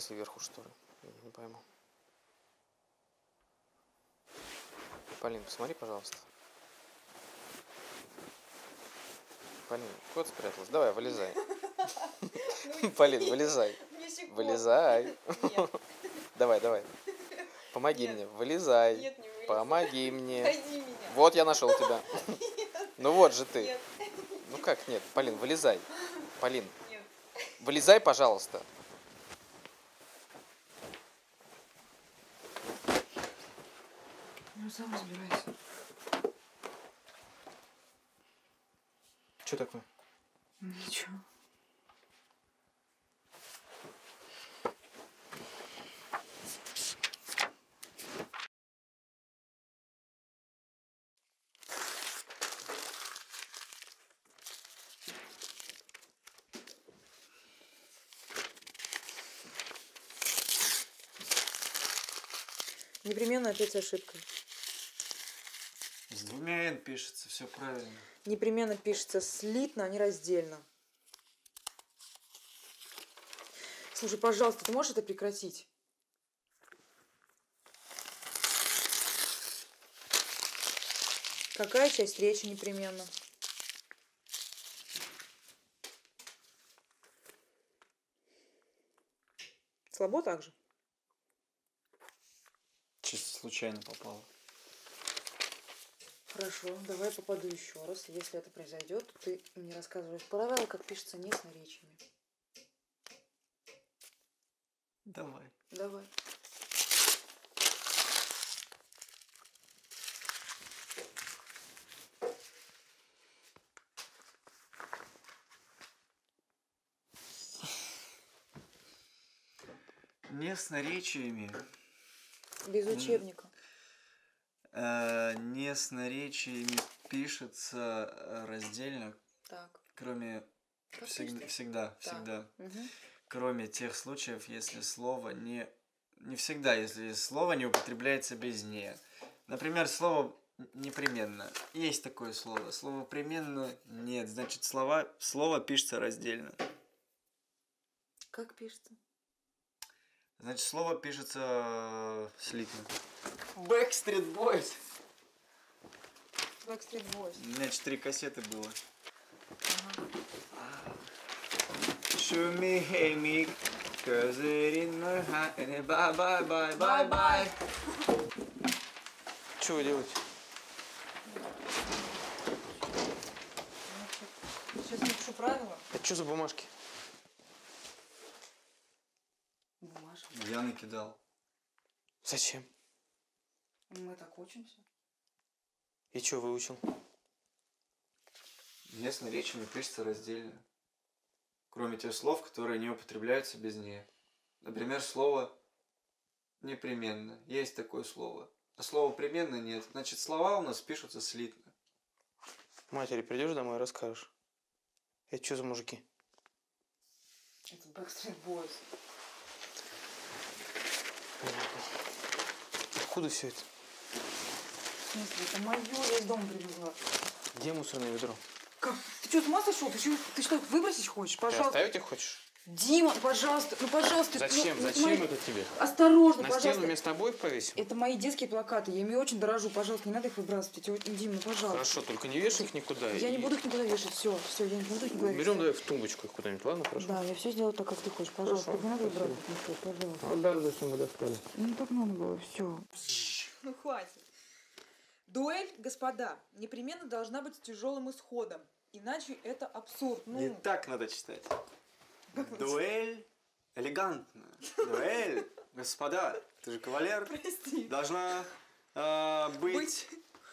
зависли вверху, что ли? Я не пойму. Полин, посмотри, пожалуйста. Полин, кот спряталась. Давай, вылезай. Полин, вылезай. Вылезай. Давай, давай. Помоги мне. Вылезай. Помоги мне. Вот я нашел тебя. Ну вот же ты. Ну как нет? Полин, вылезай. Полин, вылезай, пожалуйста. Ну, сам разбирайся. Что такое? Ничего. Непременно опять ошибка. С двумя «н» пишется, все правильно. Непременно пишется слитно, а не раздельно. Слушай, пожалуйста, ты можешь это прекратить? Какая часть речи непременно? Слабо также? Чисто случайно попало. Хорошо, давай попаду еще раз. Если это произойдет, то ты мне рассказываешь правила, как пишется «не» с наречиями. Давай. Давай. «Не» с наречиями. Без учебника. «Не» с наречиями пишется раздельно, так. Кроме всегда, угу. Кроме тех случаев, если слово не всегда, если слово не употребляется без «не». Например, слово «непременно». Есть такое слово. Слово «непременно» нет. Значит, слово пишется раздельно. Как пишется? Значит, слово пишется слитно. Backstreet Boys. Backstreet Boys. У меня 4 кассеты было. Show me, hey me, cause it ain't no high. Bye bye bye bye bye. Что вы делаете? Сейчас напишу правила. Это что за бумажки? Я накидал. Зачем? Мы так учимся. И что выучил? «Не» с наречиями пишется раздельно. Кроме тех слов, которые не употребляются без «не». Например, слово «непременно». Есть такое слово. А слова «непременно» нет. Значит, слова у нас пишутся слитно. Матери придешь домой и расскажешь. Это что за мужики? Это Backstreet Boys. Откуда все это? В смысле? Это мое, я из дома привезла. Где мусорное ведро? Как? Ты что, с ума сошел? Ты что, выбросить хочешь? Пожалуйста. Ты оставить их хочешь? Дима, пожалуйста, ну пожалуйста. Зачем? Ну, зачем это тебе? Осторожно, пожалуйста. На стену вместо обоев повесим? Это мои детские плакаты, я ими очень дорожу, пожалуйста, не надо их выбрасывать. Дима, ну пожалуйста. Хорошо, только не вешай их никуда. Я не буду их никуда вешать, все, я не буду их никуда вешать. Берем давай в тумбочку их куда-нибудь, ладно, прошу? Да, я все сделаю так, как ты хочешь, пожалуйста, не надо выбрасывать ничего, пожалуйста. А да, зачем мы достали? Ну так надо было, все. Ну хватит. Дуэль, господа, непременно должна быть с тяжелым исходом, иначе это абсурд. Ну... Не так надо читать. Как дуэль элегантно. Дуэль, господа, ты же кавалер. Прости. Должна быть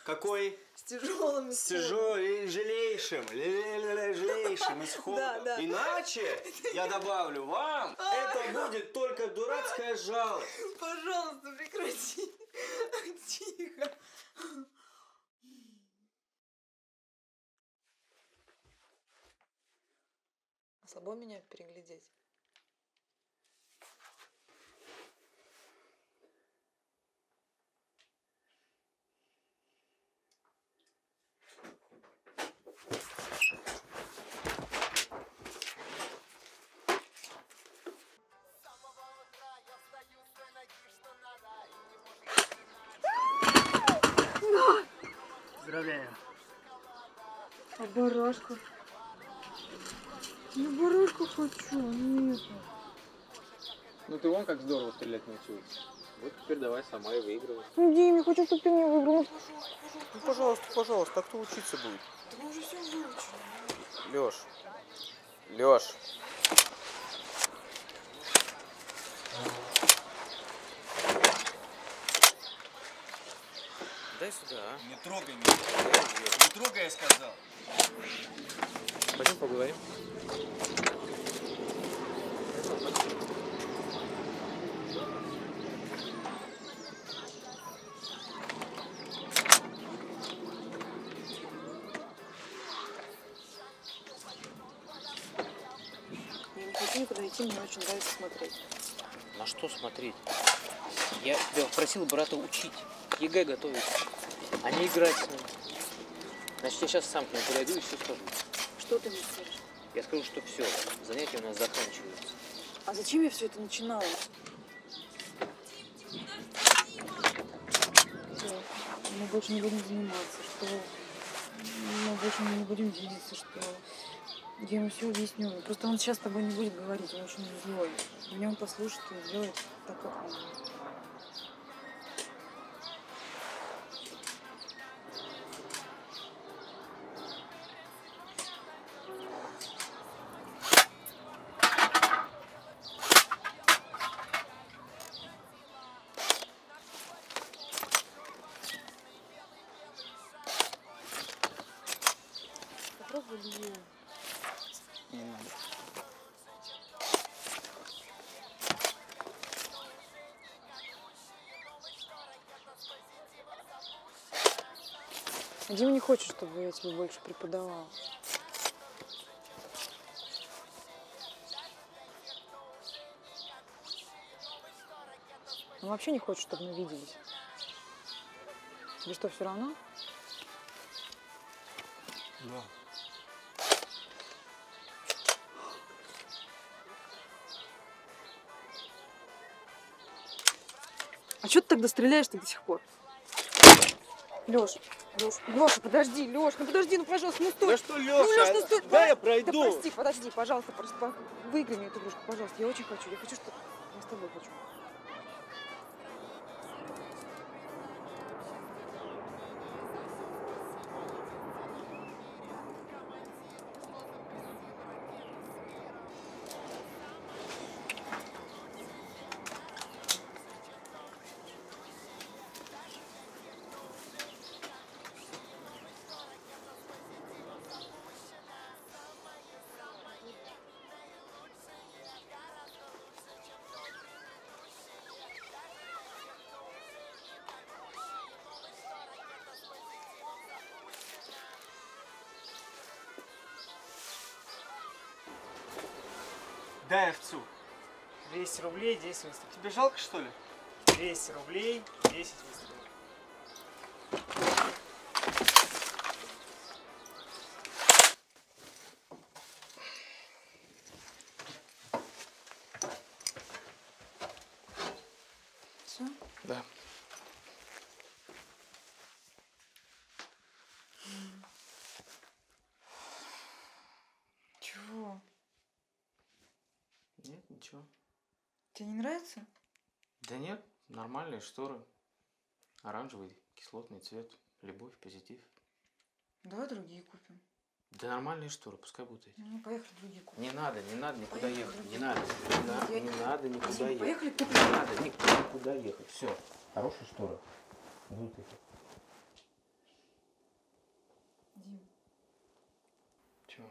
какой? С тяжелым исходом. С тяжелейшим исходом. Да, да. Иначе, я добавлю вам, это будет только дурацкая жалость. Пожалуйста, прекрати. Тихо. Слабо меня переглядеть. Поздравляю. А барашка? Ну барашка хочу, нет. Ну ты вон как здорово стрелять научился. Вот теперь давай сама и выигрывай. Ну я не хочу, чтобы ты меня выиграл. Ну пожалуйста, пожалуйста, а кто учиться будет? Да мы уже все выучили. Леш, Леш. Дай сюда, а? Не трогай меня. Не трогай, я сказал. Пойдем поговорим. Я не хочу никуда идти, мне очень нравится смотреть. На что смотреть? Я тебя просил брата учить. ЕГЭ готовить, а не играть с ним. Значит, я сейчас сам к нему подойду и все скажу. Что ты мне скажешь? Я скажу, что все, занятия у нас заканчиваются. А зачем я все это начинала? Все, мы больше не будем заниматься, что мы больше не будем видеться, что я ему все объясню. Просто он сейчас с тобой не будет говорить, он очень злой. Меня он послушает и сделает так, как он. Не надо. Дима не хочет, чтобы я тебе больше преподавала. Он вообще не хочет, чтобы мы виделись. Тебе что, все равно? Да. А что ты тогда стреляешь-то до сих пор? Лёш, Лёша, подожди, Лёш, ну подожди, ну пожалуйста, ну стой. Да что, Лёша, ну, Лёш, ну стой, да я пройду. Да прости, подожди, пожалуйста, просто выиграй мне эту игрушку, пожалуйста, я очень хочу, что я с тобой хочу. Дай овцу. 200 рублей, 10 выстрелов. Тебе жалко, что ли? 200 рублей, 10 выстрелов. Все? Да. Чего? Нет, ничего. Тебе не нравится? Да нет, нормальные шторы. Оранжевый, кислотный цвет, любовь, позитив. Давай другие купим. Да нормальные шторы, пускай будут эти. Ну, поехали другие купим. Не надо, не надо никуда ехать. Не надо, не надо никуда ехать. Поехали купим. Не надо никуда ехать. Все. Хорошие шторы. Будут эти. Дим. Чего?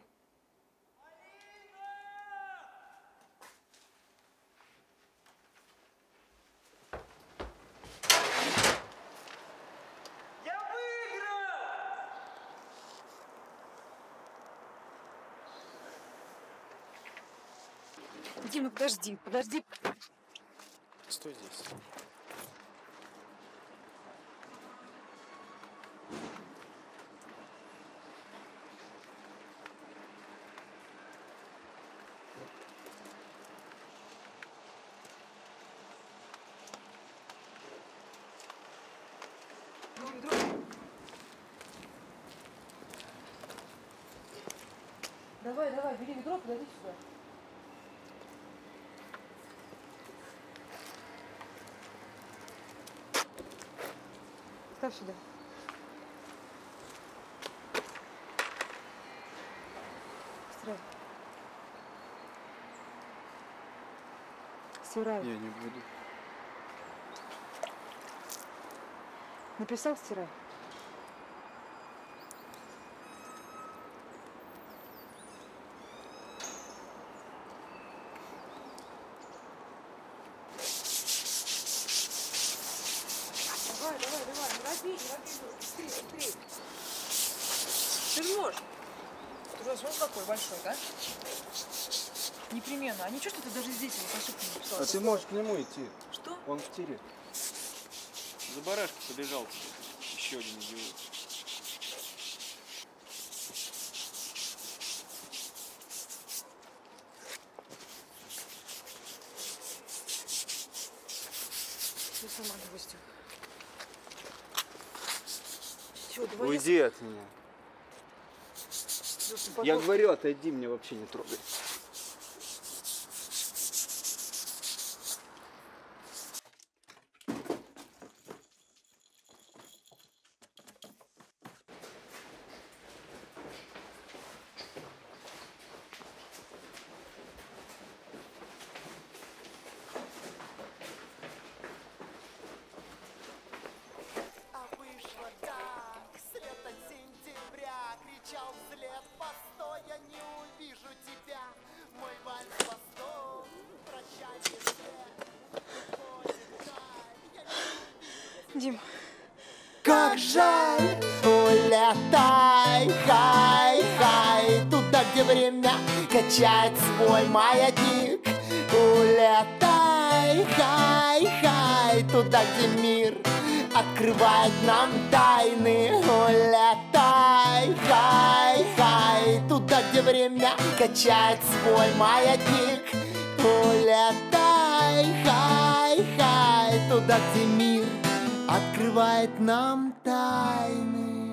Дима, подожди, подожди. Стой здесь. Давай, давай, бери ведро, подойди сюда. Ставь сюда. Быстро. Стирай. Я не буду. Написал, стирай. Давай, давай, давай, не робей, быстрее, быстрее. Ты же можешь. Тут у нас вот такой большой, да? Непременно. А ничего, что ты даже здесь его по не написал? А ты можешь к нему идти. Что? Он в тире. За барашки побежал. Еще один идиот. Ты сама допустил. Уйди от меня. Я говорю, отойди, меня вообще не трогай. Дим. Как жаль, улетай, хай, хай, туда, где время качает свой маятник. Улетай, хай, хай, туда, где мир открывает нам тайны. Улетай, хай, хай, туда, где время качает свой маятник. Улетай, хай, хай, туда, где мир открывает нам тайны.